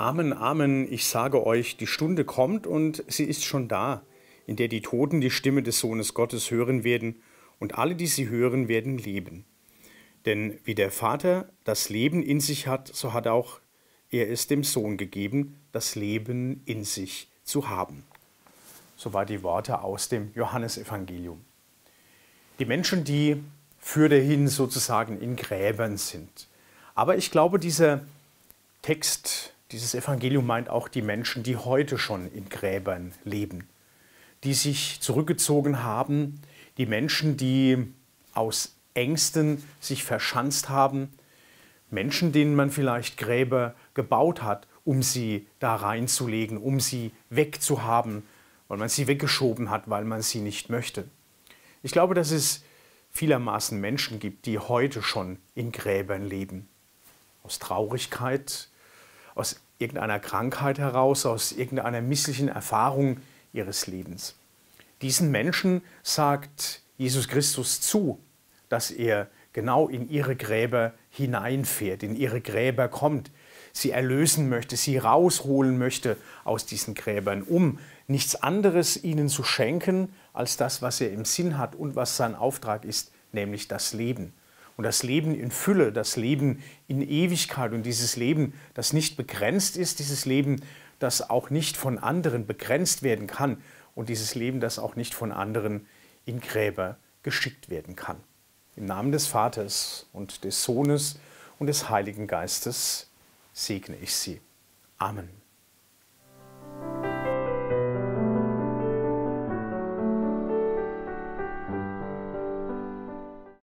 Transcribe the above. Amen, Amen, ich sage euch, die Stunde kommt und sie ist schon da, in der die Toten die Stimme des Sohnes Gottes hören werden und alle, die sie hören, werden leben. Denn wie der Vater das Leben in sich hat, so hat auch er es dem Sohn gegeben, das Leben in sich zu haben. Soweit die Worte aus dem Johannesevangelium. Die Menschen, die fürderhin sozusagen in Gräbern sind. Aber ich glaube, dieser Text, dieses Evangelium meint auch die Menschen, die heute schon in Gräbern leben, die sich zurückgezogen haben, die Menschen, die aus Ängsten sich verschanzt haben, Menschen, denen man vielleicht Gräber gebaut hat, um sie da reinzulegen, um sie wegzuhaben, weil man sie weggeschoben hat, weil man sie nicht möchte. Ich glaube, dass es vielermaßen Menschen gibt, die heute schon in Gräbern leben. Aus Traurigkeit, aus irgendeiner Krankheit heraus, aus irgendeiner misslichen Erfahrung ihres Lebens. Diesen Menschen sagt Jesus Christus zu, dass er genau in ihre Gräber hineinfährt, in ihre Gräber kommt, sie erlösen möchte, sie rausholen möchte aus diesen Gräbern, um nichts anderes ihnen zu schenken, als das, was er im Sinn hat und was sein Auftrag ist, nämlich das Leben. Und das Leben in Fülle, das Leben in Ewigkeit und dieses Leben, das nicht begrenzt ist, dieses Leben, das auch nicht von anderen begrenzt werden kann und dieses Leben, das auch nicht von anderen in Gräber geschickt werden kann. Im Namen des Vaters und des Sohnes und des Heiligen Geistes segne ich Sie. Amen.